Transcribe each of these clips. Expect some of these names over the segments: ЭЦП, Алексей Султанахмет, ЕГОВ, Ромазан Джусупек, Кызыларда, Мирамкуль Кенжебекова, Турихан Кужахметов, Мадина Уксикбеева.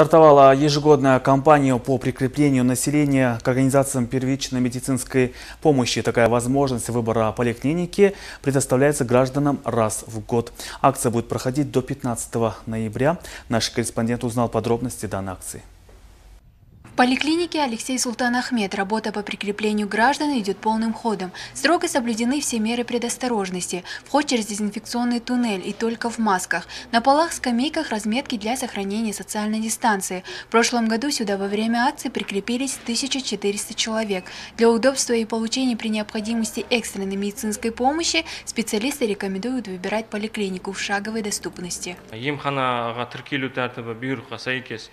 Стартовала ежегодная кампания по прикреплению населения к организациям первичной медицинской помощи. Такая возможность выбора поликлиники предоставляется гражданам раз в год. Акция будет проходить до 15 ноября. Наш корреспондент узнал подробности данной акции. В поликлинике Алексей Султанахмет работа по прикреплению граждан идет полным ходом. Строго соблюдены все меры предосторожности. Вход через дезинфекционный туннель и только в масках. На полах, скамейках разметки для сохранения социальной дистанции. В прошлом году сюда во время акции прикрепились 1400 человек. Для удобства и получения при необходимости экстренной медицинской помощи специалисты рекомендуют выбирать поликлинику в шаговой доступности.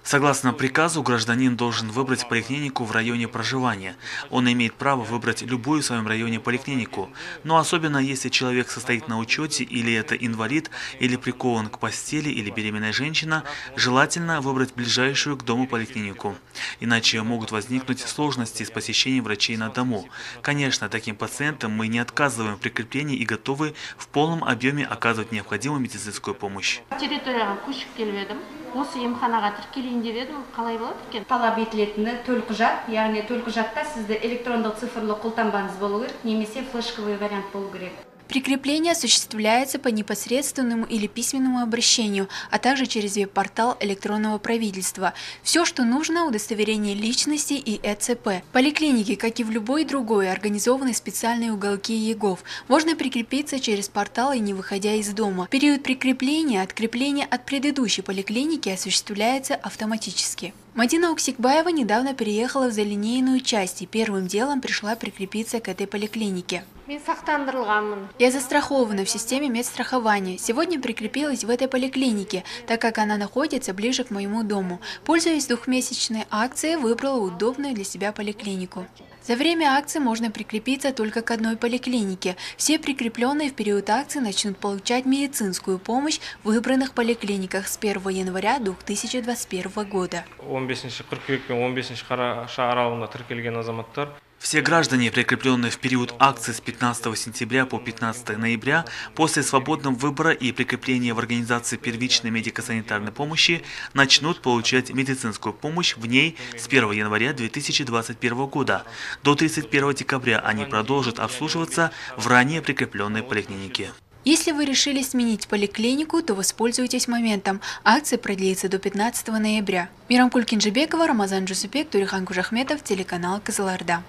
Согласно приказу, гражданин должен выбрать поликлинику в районе проживания. Он имеет право выбрать любую в своем районе поликлинику. Но особенно, если человек состоит на учете, или это инвалид, или прикован к постели, или беременная женщина, желательно выбрать ближайшую к дому поликлинику. Иначе могут возникнуть сложности с посещением врачей на дому. Конечно, таким пациентам мы не отказываем в прикреплении и готовы в полном объеме оказывать необходимую медицинскую помощь. Прикрепление осуществляется по непосредственному или письменному обращению, а также через веб-портал электронного правительства. Все, что нужно – удостоверение личности и ЭЦП. Поликлиники, как и в любой другой, организованы специальные уголки ЕГОВ. Можно прикрепиться через портал и не выходя из дома. Период прикрепления, открепления от предыдущей поликлиники осуществляется автоматически. Мадина Уксикбеева недавно переехала в залинейную часть и первым делом пришла прикрепиться к этой поликлинике. Я застрахована в системе медстрахования. Сегодня прикрепилась в этой поликлинике, так как она находится ближе к моему дому. Пользуясь двухмесячной акцией, выбрала удобную для себя поликлинику. За время акции можно прикрепиться только к одной поликлинике. Все прикрепленные в период акции начнут получать медицинскую помощь в выбранных поликлиниках с 1 января 2021 года. Все граждане, прикрепленные в период акции с 15 сентября по 15 ноября, после свободного выбора и прикрепления в организации первичной медико-санитарной помощи, начнут получать медицинскую помощь в ней с 1 января 2021 года. До 31 декабря они продолжат обслуживаться в ранее прикрепленной поликлинике. Если вы решили сменить поликлинику, то воспользуйтесь моментом. Акция продлится до 15 ноября. Мирамкуль Кенжебекова, Ромазан Джусупек, Турихан Кужахметов, телеканал Кызыларда.